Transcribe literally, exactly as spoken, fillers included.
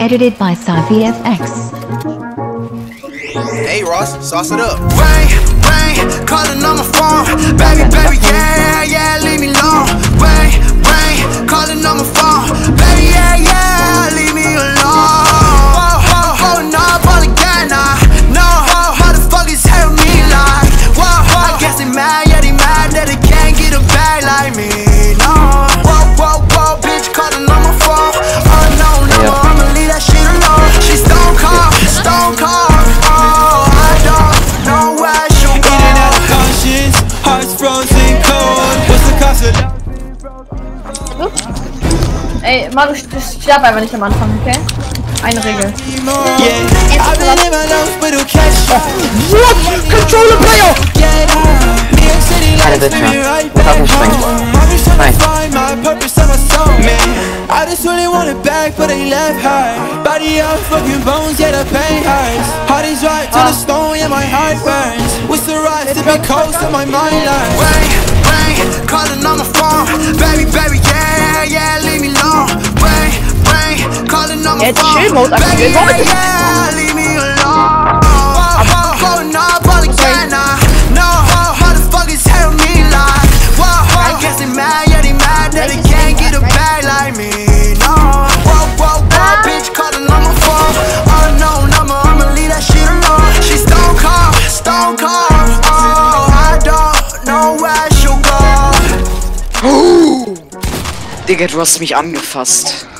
Edited by SciVFX. Hey Ross, sauce it up. Rain, rain, calling on my phone. Baby, baby, yeah, yeah, leave me alone. Rain, rain, calling on my phone. Baby, yeah, yeah, leave me alone. Whoa, whoa, holding up all again. I know how the fuck is hell me like. Whoa, whoa, I guess they mad, yeah, they mad that they can't get a bag like me. No, whoa, whoa, whoa, bitch, calling on my phone. Oh no, no, I'ma leave that shit alone. She stone cold, stone cold. Ey, Maru, sterb einfach nicht am Anfang, okay? Eine Regel. What? Controller player! Keine Bitch mehr. Das hat mich sprengt. Nein. Ah. Calling on my phone, baby, baby, yeah, yeah, leave me alone. Rain, rain, calling on my phone, baby, yeah, leave me alone. Whoa, holding up all again. I know how the fuck is hell me like. Whoa, I guess they mad, yeah, they mad that they can't get a bag like me. No, whoa, whoa, whoa, bitch, calling on my phone. Unknown number, I'ma leave that shit alone. She's stone cold, stone cold. Oh, I don't know why. Digga, du hast mich angefasst.